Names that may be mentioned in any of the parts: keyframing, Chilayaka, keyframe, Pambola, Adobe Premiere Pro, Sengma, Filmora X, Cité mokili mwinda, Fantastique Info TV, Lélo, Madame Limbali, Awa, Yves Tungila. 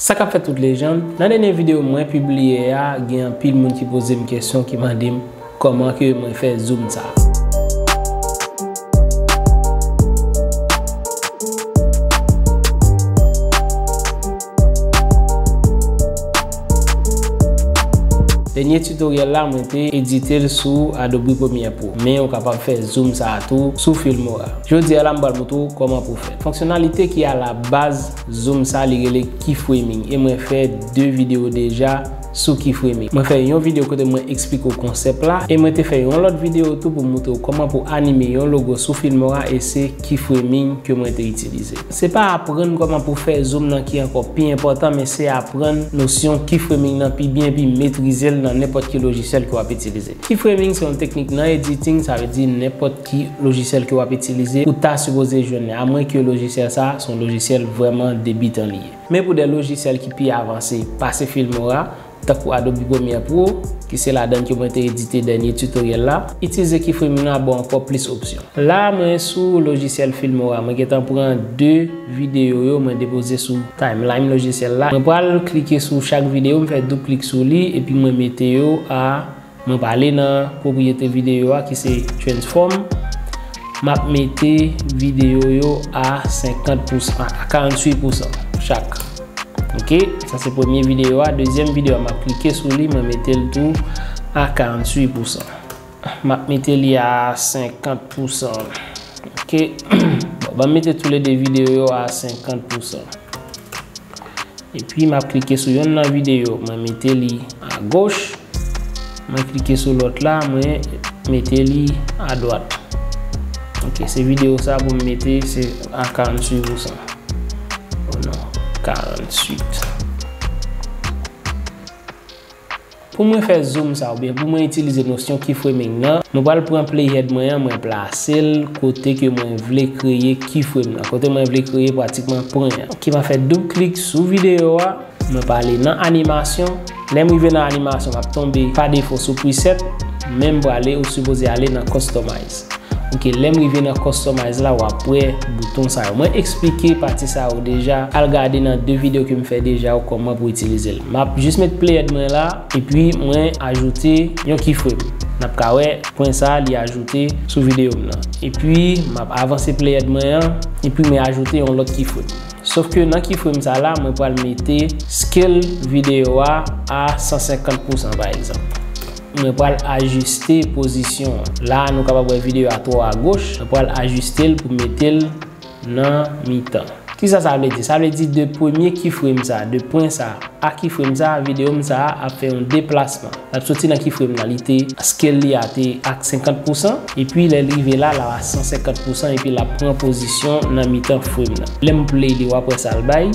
Ça qu'a fait toutes les gens, dans la dernière vidéo que j'ai publiée, il y a un pile de monde qui pose une question qui m'a dit comment que je fais zoom ça. Dernier tutoriel là, j'ai été édité sur Adobe Premiere Pro, mais on est capable de faire zoom ça à tout sur Filmora. Je dis à la moto comment pour faire. Fonctionnalité qui est à la base zoom ça, c'est le keyframing. Et moi fait deux vidéos déjà sur keyframing. Moi fait une vidéo côté moi explique le concept là, et moi te fait une autre vidéo tout pour montrer comment pour animer un logo sur Filmora et c'est keyframing que moi te utilisé. C'est pas apprendre comment pour faire zoom là qui est encore plus important, mais c'est apprendre notion keyframing là puis bien puis maîtriser le n'importe quel logiciel que vous avez utilisé. Keyframing, c'est une technique dans editing, ça veut dire n'importe quel logiciel que vous avez utilisé ou t'as supposé jeune, à moins que le logiciel ça, son logiciel vraiment débutant lié. Mais pour des logiciels qui peuvent avancer, passer Filmora, tant pour Adobe Premiere Pro, qui c'est la donne qui m'a été édité dernier tutoriel là, utiliser keyframing a bon encore plus d'options. Là, je suis sur logiciel Filmora, je vais prendre deux vidéos, je vais déposer sur timeline logiciel là. Je vais cliquer sur chaque vidéo, je vais faire double clic sur lui et puis je vais mettre à je vais aller dans propriété vidéo qui c'est transform. Je vais mettre vidéo à 50%, à 48% chaque. Ok, ça c'est première vidéo. Deuxième vidéo, je vais cliquer sur lui, je vais mettre le tout à 48%. Je vais mettre lui à 50%. Ok, bon, je vais mettre tous les deux vidéos à 50%. Et puis, je vais cliquer sur une vidéo, je vais mettre lui à gauche. Je vais cliquer sur l'autre là, je vais mettre lui à droite. Ok, ces vidéos ça, vous mettez c'est à 48%. 48. Pour moi faire zoom ça ou bien pour moi utiliser notion keyframing là, nous va prendre playhead moyen, moi placer côté que moi voulais créer keyframe là, côté moi voulais créer pratiquement point. Qui va faire double clic sur vidéo, moi va aller dans animation, là moi venir dans animation, va tomber par défaut sur preset, même pour aller ou supposé aller dans customize. Ok, l'aime revient dans customize là ou après bouton ça. Moi expliquer partie ça ou déjà à regarder dans deux vidéos que me fait déjà ou comment pour utiliser. M'a juste mettre playhead moi là et puis moi ajouter un keyframe. N'a pas ouais point ça li ajouter sous vidéo là. Et puis m'a avancer playhead moi et puis m'a ajouter un autre keyframe. Sauf que dans keyframe ça là, moi vais mettre scale vidéo à 150% par exemple. Je vais ajuster la position. Là, nous sommes capables de voir la vidéo à 3 à gauche. Je vais ajuster pour mettre dans mi-temps. Qu'est-ce que ça veut dire? Ça veut dire de premier keyframe ça, de point ça, à keyframe ça, vidéo ça a fait un déplacement. La sortie dans keyframe là, il a scalé à 50% et puis il est arrivé là à 150% et puis la prend position dans mi-temps frame là. L'aime play il va après ça le bail.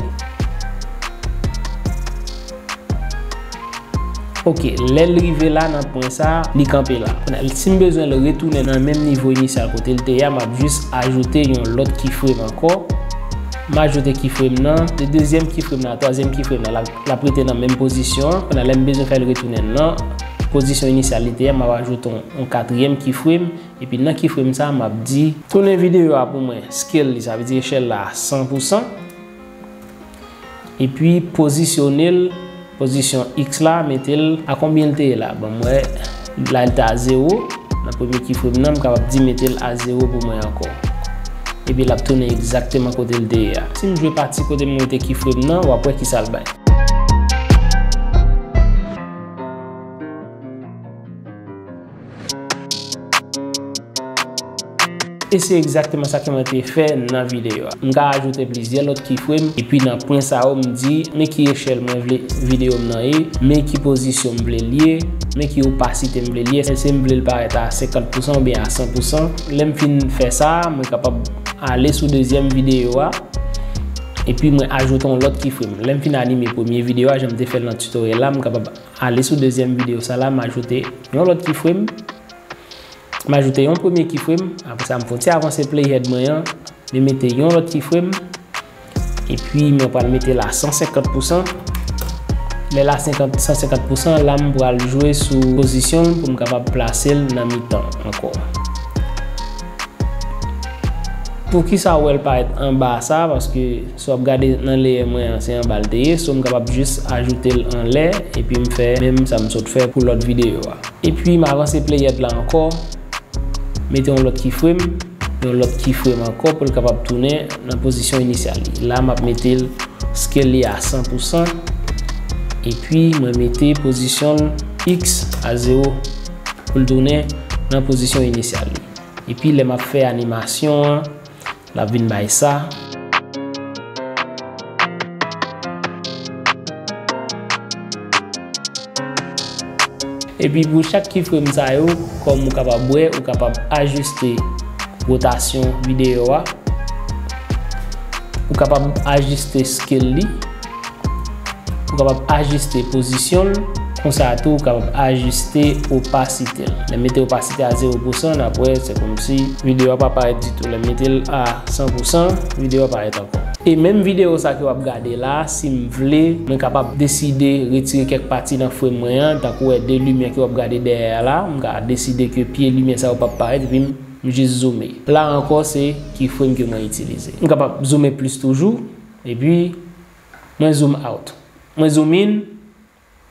Ok, l'arrivée là dans point ça, li camper là. Si j'ai besoin de retourner dans le même niveau initial côté le théâtre, m'a juste ajouter un autre keyframe encore. M'a ajouté keyframe là, le deuxième keyframe là, le troisième keyframe là, la prêter dans la même position, on a même besoin de faire le retourner là. Position initiale théâtre, m'a ajouté un quatrième keyframe et puis dans keyframe ça, m'a dit tourner vidéo à pour moi, scale, ça veut dire échelle là 100% et puis positionner position X là, mettez-le à combien de là? Bon, moi, là, il est à 0. Dans le premier keyframe, je suis capable de mettre à 0 pour moi encore. Et puis, là, je tourne exactement côté le D. Si je veux partir côté mon keyframe, ou après, qui s'albaye. Et c'est exactement ça que j'ai fait dans la vidéo. Je vais ajouter plusieurs autres keyframes. Et puis, dans le point, ça me dit mais qui échelle la vidéo, mais qui position je veux lier, mais qui opacité je veux lier. Si je veux le paraître à 50% ou bien à 100%, je fais ça, je suis capable d'aller sur la deuxième vidéo. Et puis, je ajoute l'autre keyframe. Je vais animer la première vidéo, je vais faire le tutoriel là, je suis capable d'aller sur la deuxième vidéo, ça là, je vais ajouter l'autre keyframe. M'ajoute un premier keyframe, après ça me faut avancer playhead moyen, me mettre un autre keyframe et puis me pas mettre là 150%. Mais là 150% là me va jouer sous position pour me capable placer dans mi-temps encore. Pour qui ça va pas être en bas ça, parce que si vous regardez dans les mains, c'est en bas le dé, je suis capable juste ajouter en l'air et puis me faire même ça me saute faire pour l'autre vidéo. Et puis m'avancer player là encore, mettez un autre keyframe, l'autre keyframe encore pour le capable tourner dans la position initiale. Là, je mettais le scale à 100% et puis je mettais position X à 0 pour le tourner dans la position initiale. Et puis là, je fais animation, la vine by ça. Et puis pour chaque keyframe, comme vous pouvez ajuster rotation vidéo, vous capable ajuster scale, vous capable ajuster position, comme ça tout capable ajuster opacité. Les mettez opacité à 0%, après c'est comme si vidéo pas apparaît du tout. Les mettez à 100%, vidéo apparaît encore. Et même vidéo ça que vous regardez là, si vous voulez, vous capable décider retirer quelques parties dans frame moyen, tant que des lumières que vous regardez derrière là, vous capable décider que pied lumière ça va pas apparaître. Je zoome. Là encore, c'est keyframe que je utilise. Je suis capable de zoomer plus toujours. Et puis, je zoome out. Je zoome in.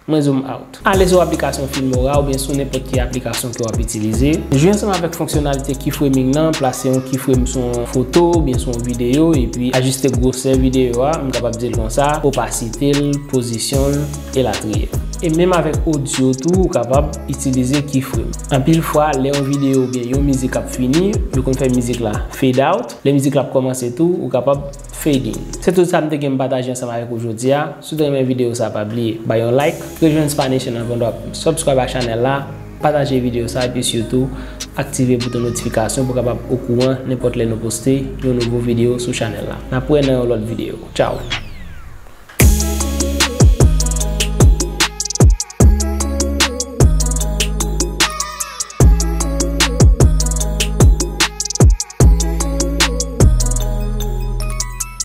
Je zoome out. Allez sur l'application Filmora ou bien sur n'importe quelle application que vous utilisez. Je viens ensemble avec la fonctionnalité keyframing. Placer un keyframe sur une photo ou bien sur une vidéo. Et puis, ajuster la grosseur vidéo. Je suis capable de dire comme ça. Opacité, position et la trier. Et même avec audio tout capable d'utiliser keyframe. En pile fois les vidéo bien une musique a fini, vous pouvez faire musique là fade out, les musique là commence tout ou capable fade in. C'est tout ça que je vais partager ensemble avec aujourd'hui. Si vous aimez la vidéo ça pas oublier, bah un like, rejoindre Spanish channel avant subscribe à la chaîne là, partager vidéo ça et puis surtout activer bouton notification pour capable au courant n'importe les nous poster une nouvelle vidéo sur chaîne là. N'après dans l'autre vidéo. Ciao.